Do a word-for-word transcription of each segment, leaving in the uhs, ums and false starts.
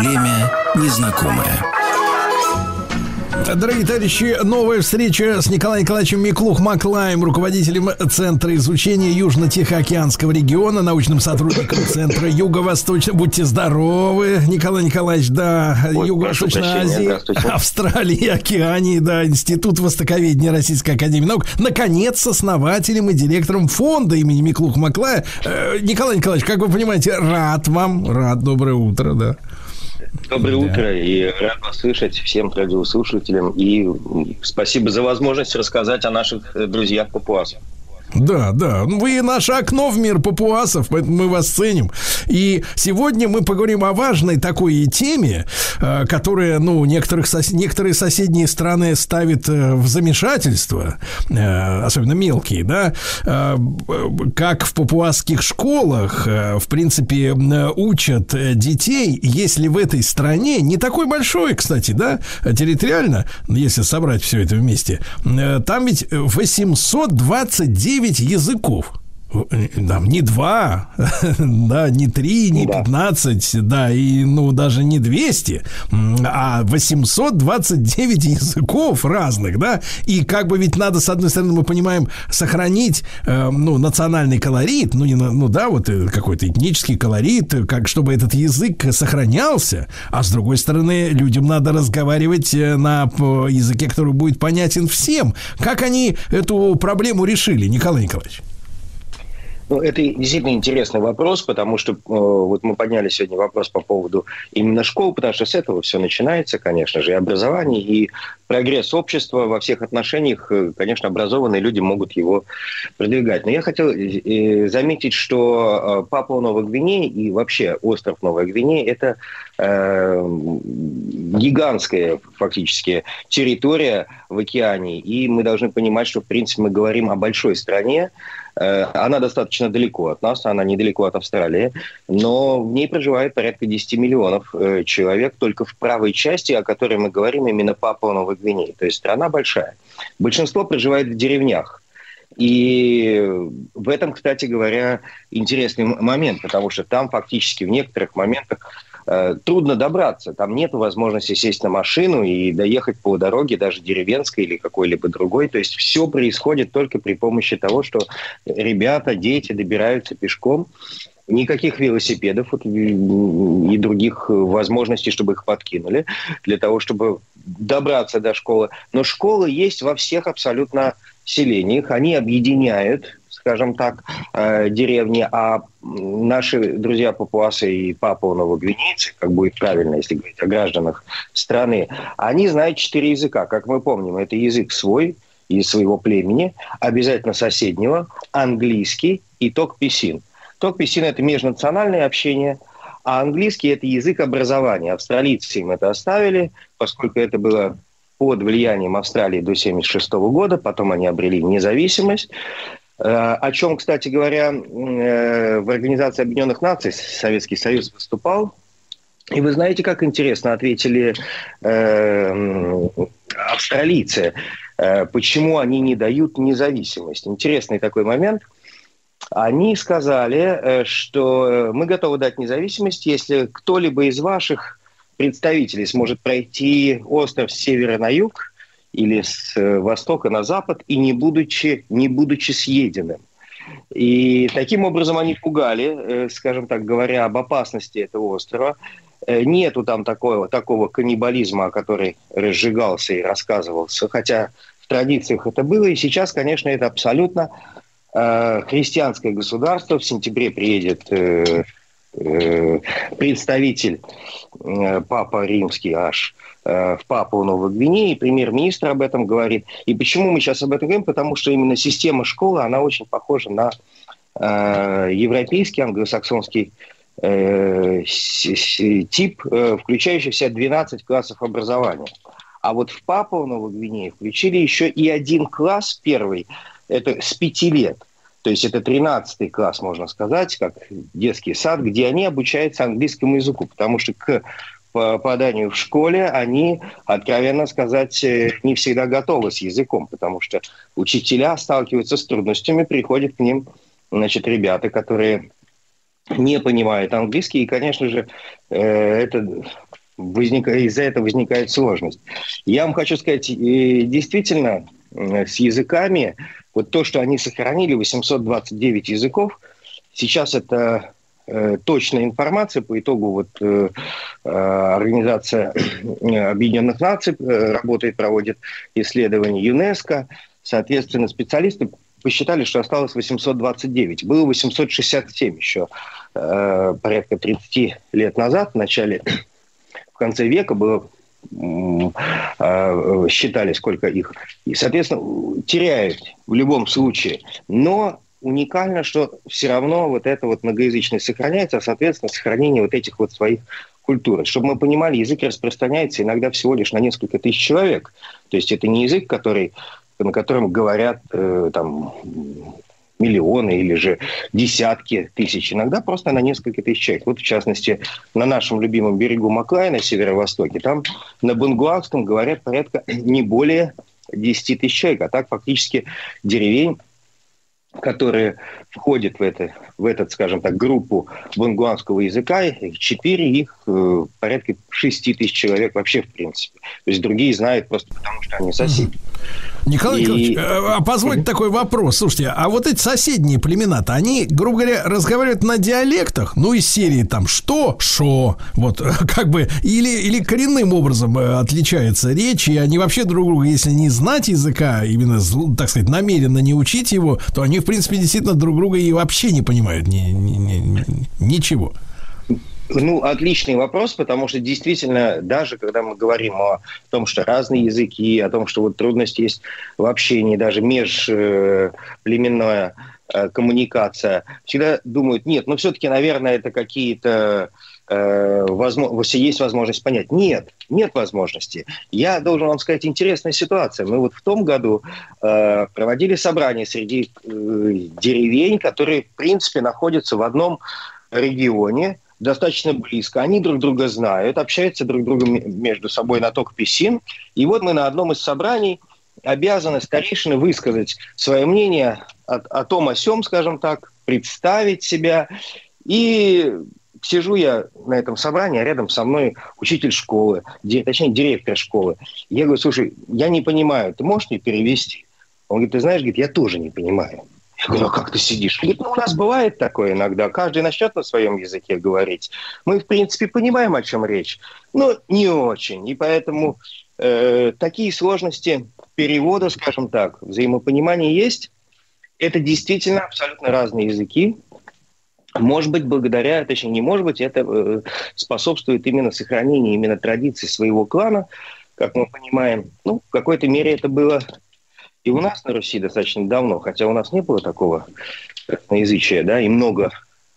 Племя незнакомое. Дорогие товарищи, новая встреча с Николаем Николаевичем Миклухо-Маклаем, руководителем Центра изучения Южно-Тихоокеанского региона, научным сотрудником Центра Юго-Восточной... Будьте здоровы, Николай Николаевич, да, Юго-Восточной Азии, Австралии, Океании, да, Институт Востоковедения Российской Академии Наук, наконец, с основателем и директором фонда имени Миклухо-Маклая. Николай Николаевич, как вы понимаете, рад вам, рад, доброе утро, да. Доброе да. утро, и рад вас слышать всем радиослушателям, и спасибо за возможность рассказать о наших друзьях папуасах. Да, да, вы наше окно в мир папуасов, поэтому мы вас ценим. И сегодня мы поговорим о важной такой теме, которая, ну, некоторых сос... некоторые соседние страны ставит в замешательство, особенно мелкие, да, как в папуасских школах, в принципе, учат детей, если в этой стране, не такой большой, кстати, да, территориально, если собрать все это вместе, там ведь восемьсот двадцать девять языков. Там не два, да, не три, не пятнадцать, да, и, ну, даже не двести, а восемьсот двадцать девять языков разных, да, и как бы ведь надо, с одной стороны, мы понимаем, сохранить, э, ну, национальный колорит, ну, не, ну, да, вот какой-то этнический колорит, как, чтобы этот язык сохранялся, а с другой стороны, людям надо разговаривать на языке, который будет понятен всем. Как они эту проблему решили, Николай Николаевич? Ну, это действительно интересный вопрос, потому что э, вот мы подняли сегодня вопрос по поводу именно школ, потому что с этого все начинается, конечно же, и образование, и прогресс общества во всех отношениях, конечно, образованные люди могут его продвигать. Но я хотел э, заметить, что Папуа Новая Гвинея и вообще остров Новая Гвинея – это э, гигантская фактически территория в океане, и мы должны понимать, что, в принципе, мы говорим о большой стране. Она достаточно далеко от нас, она недалеко от Австралии, но в ней проживает порядка десять миллионов человек только в правой части, о которой мы говорим, именно Папуа Новой Гвинеи. То есть страна большая. Большинство проживает в деревнях. И в этом, кстати говоря, интересный момент, потому что там фактически в некоторых моментах трудно добраться. Там нет возможности сесть на машину и доехать по дороге, даже деревенской или какой-либо другой. То есть все происходит только при помощи того, что ребята, дети добираются пешком. Никаких велосипедов и других возможностей, чтобы их подкинули, для того, чтобы добраться до школы. Но школы есть во всех абсолютно селениях. Они объединяют, скажем так, деревни, а наши друзья папуасы и папуа-новогвинейцы, как будет правильно, если говорить о гражданах страны, они знают четыре языка, как мы помним. Это язык свой, из своего племени, обязательно соседнего, английский и ток-писин. Ток-писин – это межнациональное общение, а английский – это язык образования. Австралийцы им это оставили, поскольку это было под влиянием Австралии до тысяча девятьсот семьдесят шестого года, потом они обрели независимость. О чем, кстати говоря, в Организации Объединенных Наций Советский Союз выступал. И вы знаете, как интересно ответили э, австралийцы, э, почему они не дают независимость. Интересный такой момент. Они сказали, что мы готовы дать независимость, если кто-либо из ваших представителей сможет пройти остров с севера на юг, или с востока на запад, и не будучи, не будучи съеденным. И таким образом они пугали, скажем так, говоря об опасности этого острова. Нету там такого, такого каннибализма, который разжигался и рассказывался, хотя в традициях это было, и сейчас, конечно, это абсолютно э, христианское государство. В сентябре приедет... Э, представитель Папа Римский аж в Папуа Новой Гвинеи, премьер-министр об этом говорит. И почему мы сейчас об этом говорим? Потому что именно система школы, она очень похожа на э, европейский, англосаксонский э, тип, э, включающий в себя двенадцать классов образования. А вот в Папуа Новой Гвинеи включили еще и один класс, первый, это с пяти лет. То есть это тринадцатый класс, можно сказать, как детский сад, где они обучаются английскому языку, потому что к попаданию в школе они, откровенно сказать, не всегда готовы с языком, потому что учителя сталкиваются с трудностями, приходят к ним, значит, ребята, которые не понимает английский, и, конечно же, это возникает, из-за этого возникает сложность. Я вам хочу сказать, действительно, с языками, вот то, что они сохранили, восемьсот двадцать девять языков, сейчас это э, точная информация по итогу вот, э, Организация Объединенных Наций работает, проводит исследования ЮНЕСКО, соответственно, специалисты посчитали, что осталось восемьсот двадцать девять. Было восемьсот шестьдесят семь еще э, порядка тридцати лет назад, в начале, в конце века было, э, считали, сколько их. И, соответственно, теряют в любом случае. Но уникально, что все равно вот эта вот многоязычность сохраняется, а, соответственно, сохранение вот этих вот своих культур. Чтобы мы понимали, язык распространяется иногда всего лишь на несколько тысяч человек. То есть это не язык, который... на котором говорят э, там, миллионы или же десятки тысяч, иногда просто на несколько тысяч человек. Вот, в частности, на нашем любимом берегу Маклая на северо-востоке, там на бонгуанском говорят порядка не более десяти тысяч человек, а так фактически деревень, которые входят в, это, в этот, скажем так, группу бонгуанского языка, их четыре, их э, порядка шести тысяч человек вообще, в принципе. То есть другие знают просто потому, что они соседи. Николай Николаевич, а позвольте такой вопрос. Слушайте, а вот эти соседние племена-то, они, грубо говоря, разговаривают на диалектах, ну, из серии там «что», «шо», вот, как бы, или, или коренным образом отличается речь, и они вообще друг друга, если не знать языка, именно, так сказать, намеренно не учить его, то они, в принципе, действительно друг друга и вообще не понимают ни, ни, ни, ничего. Ну, отличный вопрос, потому что действительно, даже когда мы говорим о том, что разные языки, о том, что вот трудность есть в общении, даже межплеменная э, коммуникация, всегда думают, нет, ну, все-таки, наверное, это какие-то... Э, возможно, есть возможность понять. Нет, нет возможности. Я должен вам сказать, интересная ситуация. Мы вот в том году э, проводили собрание среди э, деревень, которые, в принципе, находятся в одном регионе, достаточно близко. Они друг друга знают, общаются друг с другом между собой на ток-писин. И вот мы на одном из собраний обязаны старейшины высказать свое мнение о, о том, о сём, скажем так, представить себя. И сижу я на этом собрании, а рядом со мной учитель школы, ди, точнее, директор школы. Я говорю, слушай, я не понимаю, ты можешь мне перевести? Он говорит, ты знаешь, говорит, я тоже не понимаю. Я говорю, а как ты сидишь? Он говорит, ну, у нас бывает такое иногда. Каждый начнет на своем языке говорить. Мы, в принципе, понимаем, о чем речь, но не очень. И поэтому э, такие сложности перевода, скажем так, взаимопонимания есть. Это действительно абсолютно разные языки. Может быть, благодаря, точнее, не может быть, это э, способствует именно сохранению именно традиций своего клана. Как мы понимаем, ну, в какой-то мере это было... И у нас на Руси достаточно давно, хотя у нас не было такого язычия, да, и много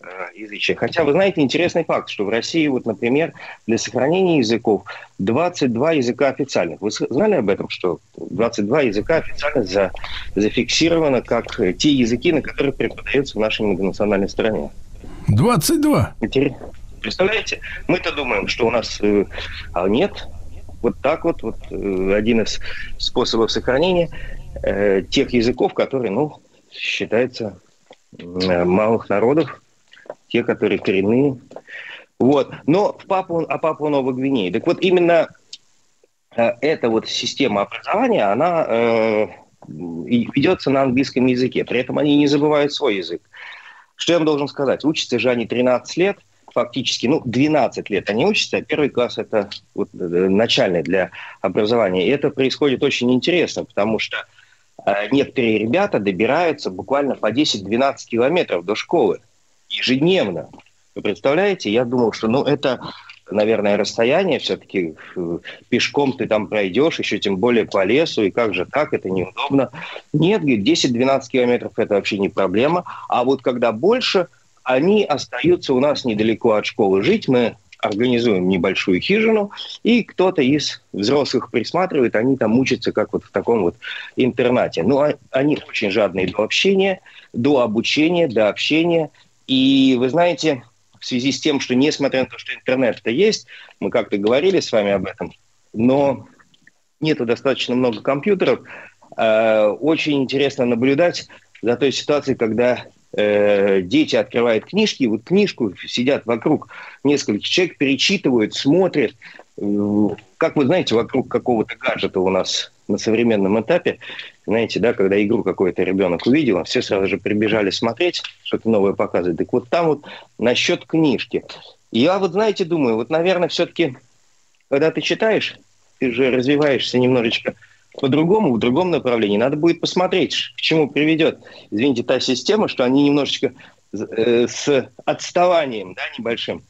э, язычия. Хотя, вы знаете, интересный факт, что в России, вот, например, для сохранения языков двадцать два языка официальных. Вы знали об этом, что двадцать два языка официально за, зафиксировано как те языки, на которых преподаются в нашей многонациональной стране? двадцать два? Представляете? Мы-то думаем, что у нас... Э, а нет. Вот так вот, вот э, один из способов сохранения э, тех языков, которые, ну, считаются э, малых народов, те, которые коренные. Вот. Но в Папу, о Папуа Новой Гвинеи. Так вот, именно э, эта вот система образования, она э, ведется на английском языке. При этом они не забывают свой язык. Что я вам должен сказать? Учатся же они тринадцать лет. Фактически, ну, двенадцать лет они учатся, а первый класс – это вот, начальный для образования. И это происходит очень интересно, потому что э, некоторые ребята добираются буквально по десять-двенадцать километров до школы ежедневно. Вы представляете? Я думал, что, ну, это, наверное, расстояние все-таки. Э, пешком ты там пройдешь, еще тем более по лесу, и как же так, это неудобно. Нет, говорит, десять-двенадцать километров – это вообще не проблема. А вот когда больше... Они остаются у нас недалеко от школы жить. Мы организуем небольшую хижину, и кто-то из взрослых присматривает. Они там учатся, как вот в таком вот интернате. Но они очень жадные до общения, до обучения, до общения. И вы знаете, в связи с тем, что несмотря на то, что интернет-то есть, мы как-то говорили с вами об этом, но нету достаточно много компьютеров. Очень интересно наблюдать за той ситуацией, когда дети открывают книжки, вот книжку сидят вокруг нескольких человек, перечитывают, смотрят. Как вы знаете, вокруг какого-то гаджета у нас на современном этапе, знаете, да, когда игру какой-то ребенок увидел, все сразу же прибежали смотреть, что-то новое показывает. Так вот там вот насчет книжки. Я вот, знаете, думаю, вот, наверное, все-таки, когда ты читаешь, ты же развиваешься немножечко по-другому, в другом направлении. Надо будет посмотреть, к чему приведет, извините, та система, что они немножечко э, с отставанием, да, небольшим,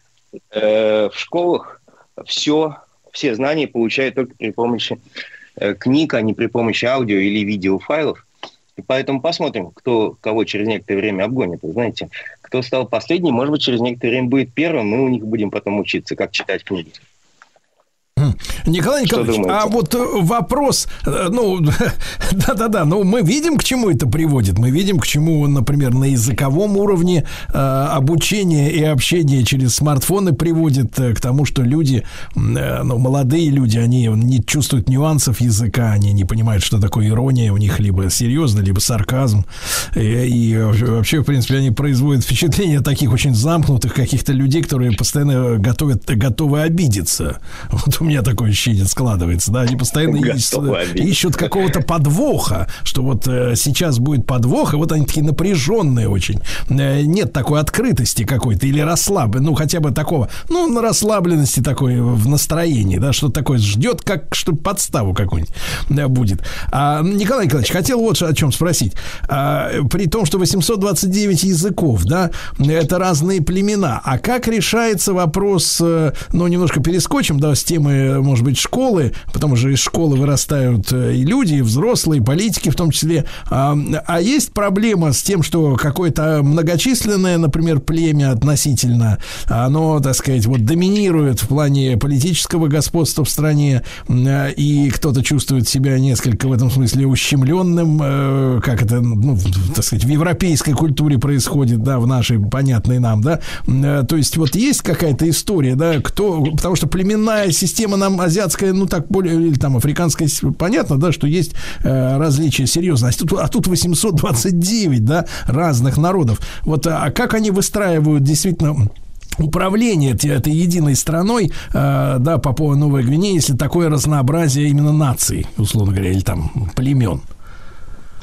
э, в школах все, все знания получают только при помощи э, книг, а не при помощи аудио или видеофайлов. И поэтому посмотрим, кто кого через некоторое время обгонит. Вы знаете, кто стал последним, может быть, через некоторое время будет первым, мы у них будем потом учиться, как читать книги. Николай Николаевич, а вот вопрос, ну, да-да-да, ну, мы видим, к чему это приводит, мы видим, к чему, например, на языковом уровне э, обучение и общение через смартфоны приводит к тому, что люди, э, ну, молодые люди, они не чувствуют нюансов языка, они не понимают, что такое ирония, у них либо серьезно, либо сарказм, и, и вообще, в принципе, они производят впечатление таких очень замкнутых каких-то людей, которые постоянно готовят, готовы обидеться. Вот у меня такое ощущение складывается, да, они постоянно ищут, ищут какого-то подвоха, что вот э, сейчас будет подвох, и вот они такие напряженные очень. Э, нет такой открытости какой-то или расслабленности, ну, хотя бы такого, ну, на расслабленности такой в настроении, да, что такое ждет, как, что подставу какую-нибудь да, будет. А, Николай Николаевич, хотел вот о чем спросить. А, при том, что восемьсот двадцать девять языков, да, это разные племена, а как решается вопрос, ну, немножко перескочим, да, с темы, может быть, школы, потому что из школы вырастают и люди, и взрослые, и политики в том числе. А, а есть проблема с тем, что какое-то многочисленное, например, племя относительно, оно, так сказать, вот доминирует в плане политического господства в стране, и кто-то чувствует себя несколько в этом смысле ущемленным, как это, ну, так сказать, в европейской культуре происходит, да, в нашей, понятной нам, да. То есть вот есть какая-то история, да, кто, потому что племенная система нам азиатская, ну так более, или там африканская, понятно, да, что есть э, различия серьезные. А тут, а тут восемьсот двадцать девять, да, разных народов. Вот, а как они выстраивают действительно управление этой единой страной, э, да, Папуа Новая Гвинея, если такое разнообразие именно наций, условно говоря, или там племен?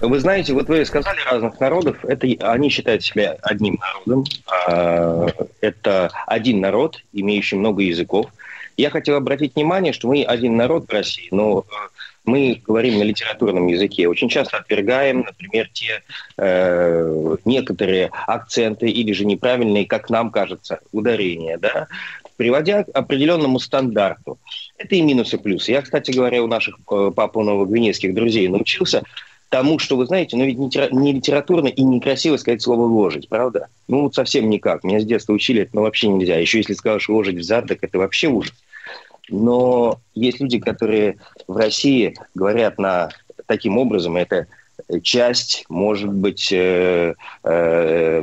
Вы знаете, вот вы сказали разных народов, это они считают себя одним народом, э, это один народ, имеющий много языков. Я хотел обратить внимание, что мы один народ в России, но мы говорим на литературном языке. Очень часто отвергаем, например, те э, некоторые акценты или же неправильные, как нам кажется, ударения, да, приводя к определенному стандарту. Это и минусы, и плюсы. Я, кстати говоря, у наших папуа-новогвинейских друзей научился тому, что, вы знаете, ну ведь не литературно и некрасиво сказать слово «лошадь», правда? Ну вот совсем никак. Меня с детства учили, это ну, вообще нельзя. Еще если скажешь «лошадь» в зад, так это вообще ужас. Но есть люди, которые в России говорят на... таким образом, это часть, может быть, э, э,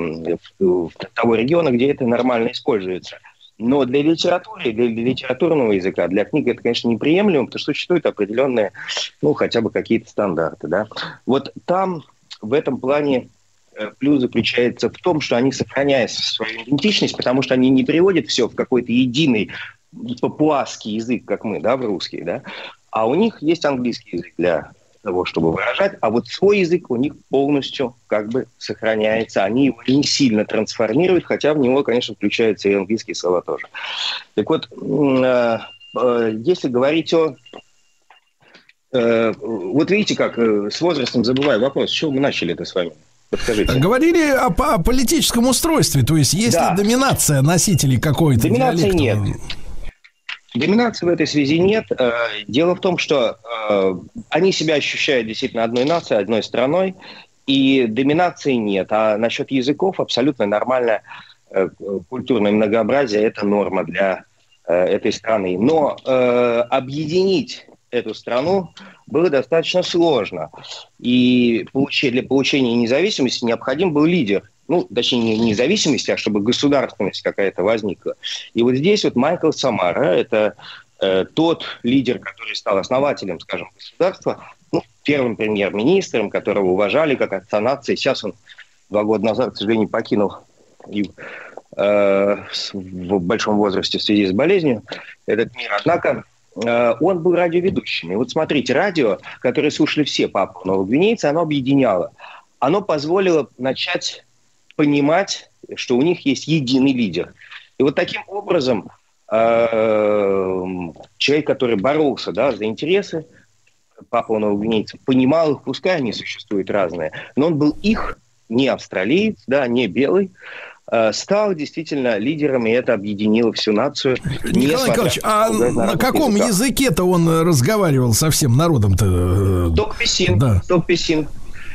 того региона, где это нормально используется. Но для литературы, для литературного языка, для книг это, конечно, неприемлемо, потому что существуют определенные, ну, хотя бы какие-то стандарты, да. Вот там, в этом плане, плюс заключается в том, что они сохраняют свою идентичность, потому что они не переводят все в какой-то единый папуасский язык, как мы, да, в русский, да, а у них есть английский язык для того, чтобы выражать, а вот свой язык у них полностью как бы сохраняется. Они его не сильно трансформируют, хотя в него, конечно, включаются и английские слова тоже. Так вот, э, э, если говорить о... Э, вот видите, как э, с возрастом забываю вопрос, с чего мы начали это с вами? Подскажите. Говорили о, о политическом устройстве, то есть есть да. ли доминация носителей какой-то? Доминации нет. Доминации в этой связи нет. Дело в том, что они себя ощущают действительно одной нацией, одной страной, и доминации нет. А насчет языков абсолютно нормальное культурное многообразие – это норма для этой страны. Но объединить эту страну было достаточно сложно. И для получения независимости необходим был лидер. Ну, точнее, не независимость, а чтобы государственность какая-то возникла. И вот здесь вот Майкл Самара, это э, тот лидер, который стал основателем, скажем, государства, ну, первым премьер-министром, которого уважали как отца нации. Сейчас он два года назад, к сожалению, покинул и, э, в большом возрасте в связи с болезнью этот мир. Однако э, он был радиоведущим. И вот смотрите, радио, которое слушали все Папуа Новой Гвинейцы, оно объединяло. Оно позволило начать понимать, что у них есть единый лидер. И вот таким образом э, человек, который боролся, да, за интересы Папуа Новой Гвинейцы, понимал их, пускай они существуют разные, но он был их, не австралиец, да, не белый, э, стал действительно лидером, и это объединило всю нацию. Николай Николаевич, а на каком языке-то он разговаривал со всем народом-то? Ток-писин, да. Ток-писин.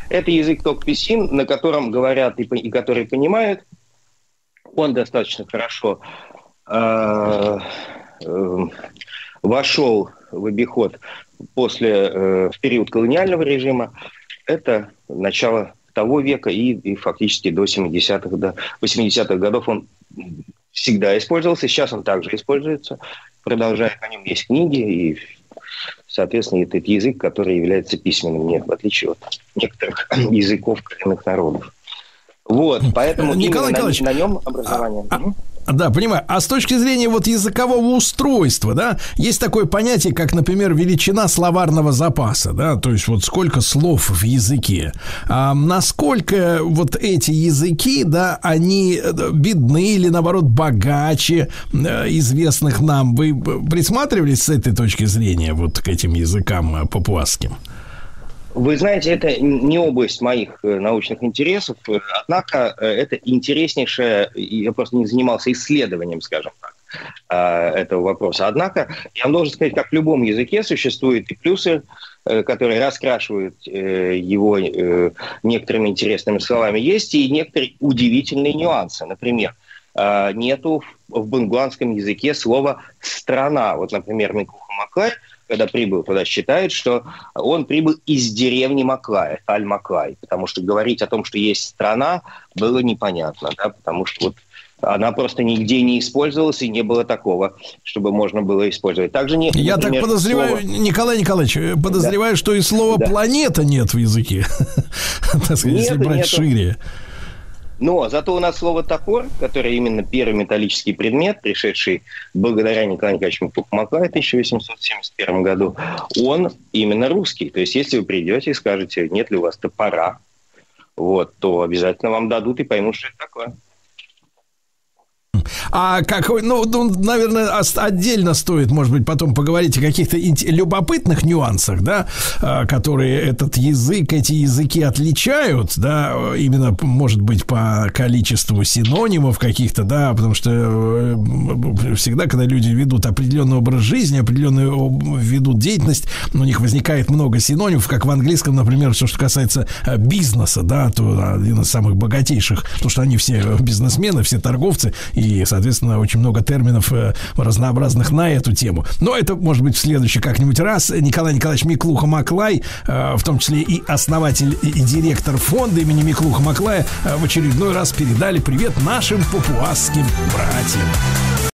Это язык ток-писин, на котором говорят и, и который понимают. Он достаточно хорошо э, э, вошел в обиход после, э, в период колониального режима. Это начало того века и, и фактически до семидесятых, до восьмидесятых годов он всегда использовался. Сейчас он также используется. Продолжает, о нем есть книги и... Соответственно, это язык, который является письменным, не в отличие от некоторых языков коренных народов. Вот, поэтому Николай Николаевич, на, на нем образование. А, а, да, понимаю. А с точки зрения вот языкового устройства, да, есть такое понятие, как, например, величина словарного запаса, да, то есть вот сколько слов в языке. А насколько вот эти языки, да, они бедны или, наоборот, богаче известных нам? Вы присматривались с этой точки зрения вот к этим языкам папуасским? Вы знаете, это не область моих научных интересов, однако это интереснейшее, я просто не занимался исследованием, скажем так, этого вопроса. Однако, я вам должен сказать, как в любом языке существуют и плюсы, которые раскрашивают его некоторыми интересными словами. Есть и некоторые удивительные нюансы. Например, нету в бонгуанском языке слова «страна». Вот, например, Миклухо-Маклай, когда прибыл туда, считает, что он прибыл из деревни Маклая, Аль-Маклай, потому что говорить о том, что есть страна, было непонятно, да, потому что вот она просто нигде не использовалась, и не было такого, чтобы можно было использовать. Также не, например, я так подозреваю, слово... Николай Николаевич, подозреваю, да. что и слова да. «планета» нет в языке, если брать шире. Но зато у нас слово «топор», которое именно первый металлический предмет, пришедший благодаря Николаю Николаевичу Миклухо-Маклаю в тысяча восемьсот семьдесят первом году, он именно русский. То есть, если вы придете и скажете, нет ли у вас топора, вот, то обязательно вам дадут и поймут, что это такое. А какой, ну, наверное, отдельно стоит, может быть, потом поговорить о каких-то любопытных нюансах, да, которые этот язык, эти языки отличают, да, именно, может быть, по количеству синонимов каких-то, да, потому что всегда, когда люди ведут определенный образ жизни, определенную ведут деятельность, у них возникает много синонимов, как в английском, например, все, что касается бизнеса, да, то один из самых богатейших, потому что они все бизнесмены, все торговцы, и, соответственно, очень много терминов разнообразных на эту тему. Но это, может быть, в следующий как-нибудь раз. Николай Николаевич Миклухо-Маклай, в том числе и основатель, и директор фонда имени Миклухо-Маклая, в очередной раз передали привет нашим папуасским братьям.